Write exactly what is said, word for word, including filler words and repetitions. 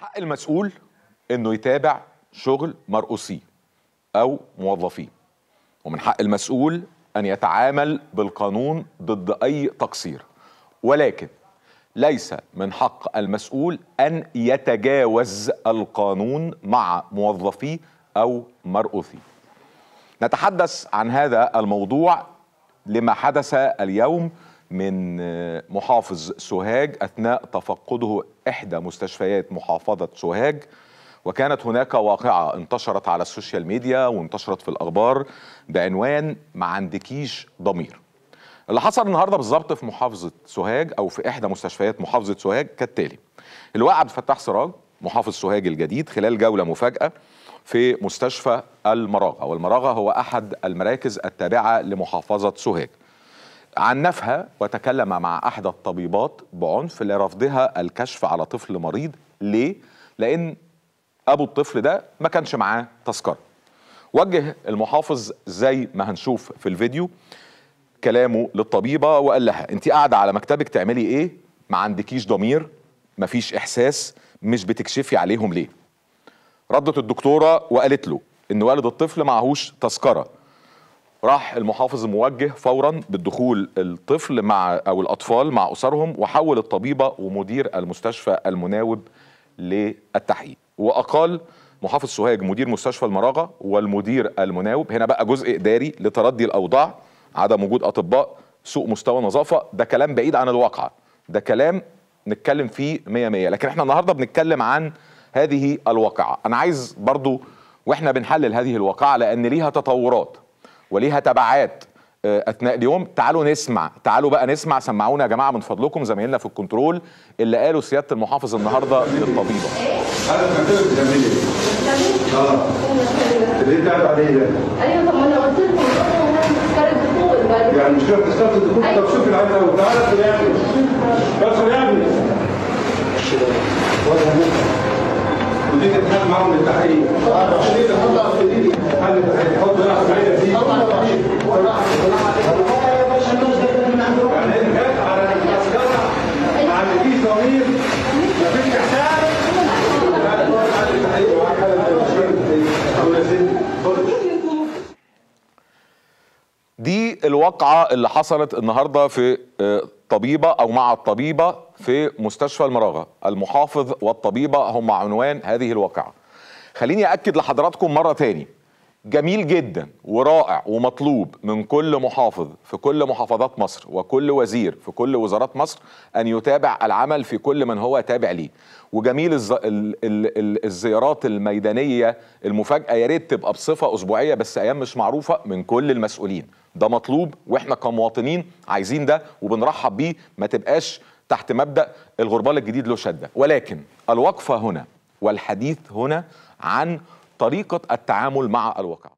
حق المسؤول انه يتابع شغل مرؤوسيه او موظفيه، ومن حق المسؤول ان يتعامل بالقانون ضد اي تقصير، ولكن ليس من حق المسؤول ان يتجاوز القانون مع موظفيه او مرؤوسيه. نتحدث عن هذا الموضوع لما حدث اليوم من محافظ سوهاج أثناء تفقده إحدى مستشفيات محافظة سوهاج، وكانت هناك واقعة انتشرت على السوشيال ميديا وانتشرت في الأخبار بعنوان ما عندكيش ضمير. اللي حصل النهاردة بالظبط في محافظة سوهاج أو في إحدى مستشفيات محافظة سوهاج كالتالي. اللواء عبد الفتاح سراج محافظ سوهاج الجديد خلال جولة مفاجئة في مستشفى المراغة، والمراغة هو أحد المراكز التابعة لمحافظة سوهاج، عنفها وتكلم مع أحد الطبيبات بعنف لرفضها الكشف على طفل مريض. ليه؟ لأن أبو الطفل ده ما كانش معاه تذكرة. وجه المحافظ زي ما هنشوف في الفيديو كلامه للطبيبة وقال لها أنت قاعدة على مكتبك تعملي إيه؟ ما عندكيش ضمير، ما فيش إحساس، مش بتكشفي عليهم ليه؟ ردت الدكتورة وقالت له إن والد الطفل معهوش تذكرة. راح المحافظ موجه فورا بالدخول الطفل مع أو الأطفال مع أسرهم، وحول الطبيبة ومدير المستشفى المناوب للتحقيق. وأقال محافظ سوهاج مدير مستشفى المراغة والمدير المناوب، هنا بقى جزء إداري لتردي الأوضاع، عدم وجود أطباء، سوء مستوى نظافة. ده كلام بعيد عن الواقع، ده كلام نتكلم فيه مية مية، لكن احنا النهاردة بنتكلم عن هذه الواقعة. أنا عايز برضو وإحنا بنحلل هذه الواقعة لأن ليها تطورات وليها تبعات أثناء اليوم. تعالوا نسمع، تعالوا بقى نسمع، سمعونا يا جماعة من فضلكم زمايلنا في الكنترول اللي قالوا سيادة المحافظ النهاردة للطبيبة. أنا كنت بتعمل إيه؟ آه ليه تعب عليا؟ أيوه، طب ما أنا قلت لكم إن أنا مشكلة الدخول، يعني مشكلة تذكرة الدخول. طب شوفي العيال أوي، تعالى ادخل يا ابني، ادخل يا ابني. ودي تتحل معاهم للتحقيق. ودي تتحل في دي تتحل للتحقيق، حط راحة بعيدة فيه. يعني جت على التذكرة ما عندكيش ضمير، مفيش إحساس. دي الواقعة اللي حصلت النهاردة في طبيبة أو مع الطبيبة في مستشفى المراغة. المحافظ والطبيبة هم عنوان هذه الواقعة. خليني أكد لحضراتكم مرة تاني، جميل جدا ورائع ومطلوب من كل محافظ في كل محافظات مصر وكل وزير في كل وزارات مصر أن يتابع العمل في كل من هو تابع ليه، وجميل الز... ال... ال... الزيارات الميدانية المفاجئة يا ريت تبقى بصفة أسبوعية بس أيام مش معروفة من كل المسؤولين. ده مطلوب وإحنا كمواطنين عايزين ده وبنرحب بيه، ما تبقاش تحت مبدأ الغربال الجديد له شدة. ولكن الوقفة هنا والحديث هنا عن طريقة التعامل مع الواقع.